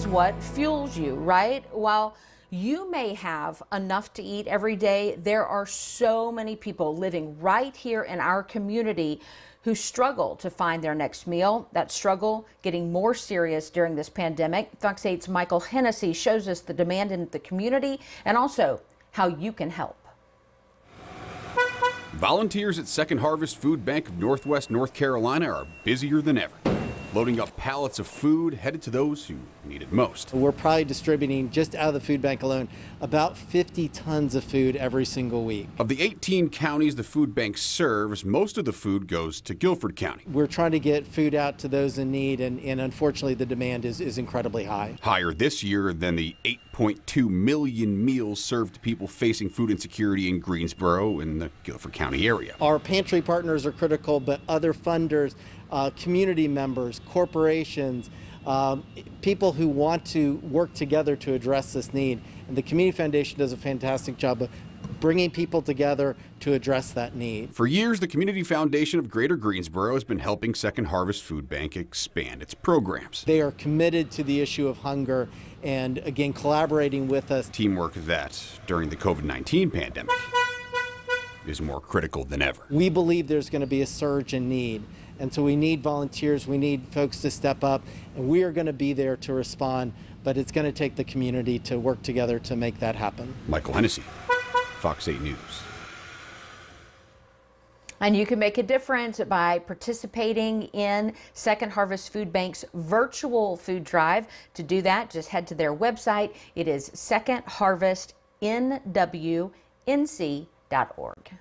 is what fuels you, right? While you may have enough to eat every day, there are so many people living right here in our community who struggle to find their next meal. That struggle getting more serious during this pandemic. Fox 8's Michael Hennessy shows us the demand in the community and also how you can help. Volunteers at Second Harvest Food Bank of Northwest North Carolina are busier than ever, loading up pallets of food headed to those who need it most. We're probably distributing, just out of the food bank alone, about 50 tons of food every single week. Of the 18 counties the food bank serves, most of the food goes to Guilford County. We're trying to get food out to those in need, and unfortunately the demand is incredibly high. Higher this year than the 8.2 million meals served to people facing food insecurity in Greensboro and the Guilford County area. Our pantry partners are critical, but other funders, community members, corporations, people who want to work together to address this need. And the Community Foundation does a fantastic job of bringing people together to address that need. For years, the Community Foundation of Greater Greensboro has been helping Second Harvest Food Bank expand its programs. They are committed to the issue of hunger and, again, collaborating with us. Teamwork that, during the COVID-19 pandemic, is more critical than ever. We believe there's going to be a surge in need. And so we need volunteers, we need folks to step up, and we are going to be there to respond, but it's going to take the community to work together to make that happen. Michael Hennessy, Fox 8 News. And you can make a difference by participating in Second Harvest Food Bank's virtual food drive. To do that, just head to their website. It is secondharvestnwnc.org.